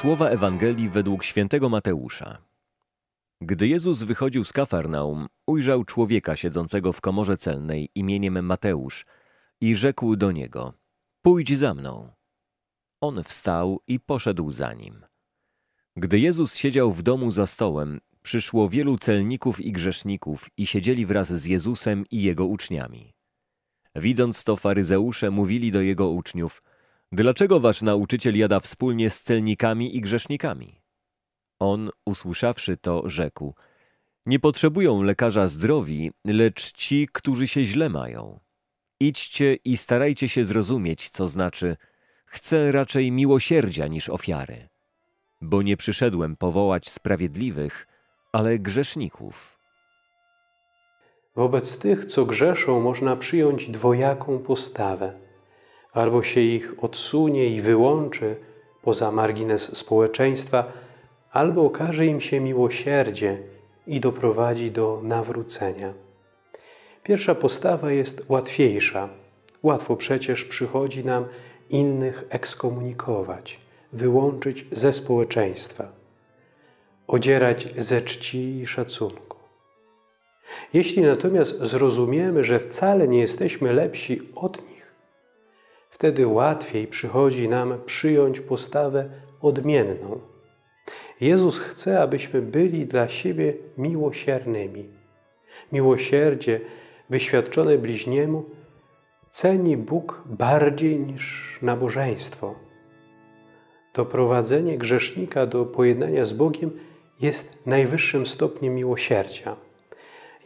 Słowa Ewangelii według Świętego Mateusza. Gdy Jezus wychodził z Kafarnaum, ujrzał człowieka siedzącego w komorze celnej imieniem Mateusz i rzekł do niego: „Pójdź za mną”. On wstał i poszedł za nim. Gdy Jezus siedział w domu za stołem, przyszło wielu celników i grzeszników i siedzieli wraz z Jezusem i Jego uczniami. Widząc to, faryzeusze mówili do Jego uczniów: „Dlaczego wasz nauczyciel jada wspólnie z celnikami i grzesznikami?” On, usłyszawszy to, rzekł: „Nie potrzebują lekarza zdrowi, lecz ci, którzy się źle mają. Idźcie i starajcie się zrozumieć, co znaczy: chcę raczej miłosierdzia niż ofiary. Bo nie przyszedłem powołać sprawiedliwych, ale grzeszników”. Wobec tych, co grzeszą, można przyjąć dwojaką postawę. Albo się ich odsunie i wyłączy poza margines społeczeństwa, albo okaże im się miłosierdzie i doprowadzi do nawrócenia. Pierwsza postawa jest łatwiejsza. Łatwo przecież przychodzi nam innych ekskomunikować, wyłączyć ze społeczeństwa, odzierać ze czci i szacunku. Jeśli natomiast zrozumiemy, że wcale nie jesteśmy lepsi od nich, wtedy łatwiej przychodzi nam przyjąć postawę odmienną. Jezus chce, abyśmy byli dla siebie miłosiernymi. Miłosierdzie wyświadczone bliźniemu ceni Bóg bardziej niż nabożeństwo. Doprowadzenie grzesznika do pojednania z Bogiem jest najwyższym stopniem miłosierdzia.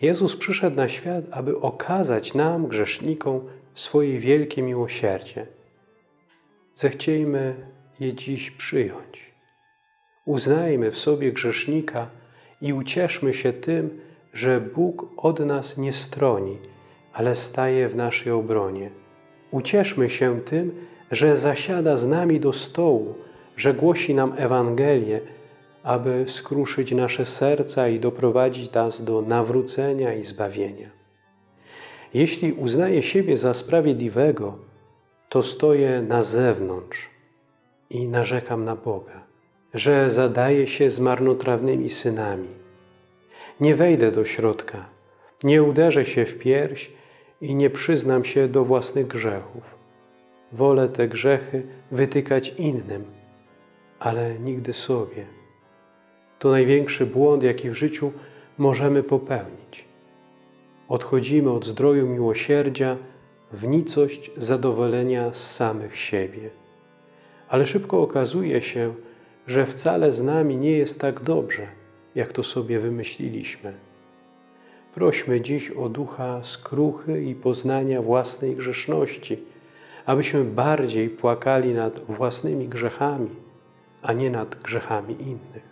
Jezus przyszedł na świat, aby okazać nam, grzesznikom, swoje wielkie miłosierdzie. Zechciejmy je dziś przyjąć. Uznajmy w sobie grzesznika i ucieszmy się tym, że Bóg od nas nie stroni, ale staje w naszej obronie. Ucieszmy się tym, że zasiada z nami do stołu, że głosi nam Ewangelię, aby skruszyć nasze serca i doprowadzić nas do nawrócenia i zbawienia. Jeśli uznaję siebie za sprawiedliwego, to stoję na zewnątrz i narzekam na Boga, że zadaję się z marnotrawnymi synami. Nie wejdę do środka, nie uderzę się w pierś i nie przyznam się do własnych grzechów. Wolę te grzechy wytykać innym, ale nigdy sobie. To największy błąd, jaki w życiu możemy popełnić. Odchodzimy od zdroju miłosierdzia w nicość zadowolenia z samych siebie. Ale szybko okazuje się, że wcale z nami nie jest tak dobrze, jak to sobie wymyśliliśmy. Prośmy dziś o ducha skruchy i poznania własnej grzeszności, abyśmy bardziej płakali nad własnymi grzechami, a nie nad grzechami innych.